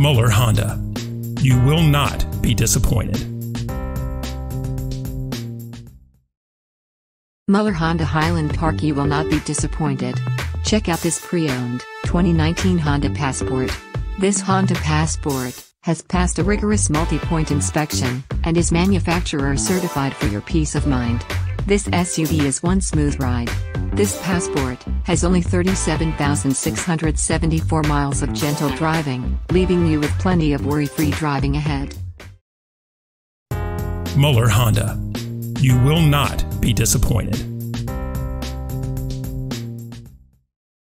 Muller Honda. You will not be disappointed. Muller Honda Highland Park, you will not be disappointed. Check out this pre-owned 2019 Honda Passport. This Honda Passport has passed a rigorous multi-point inspection and is manufacturer certified for your peace of mind. This SUV is one smooth ride. This Passport has only 37,674 miles of gentle driving, leaving you with plenty of worry-free driving ahead. Muller Honda. You will not be disappointed.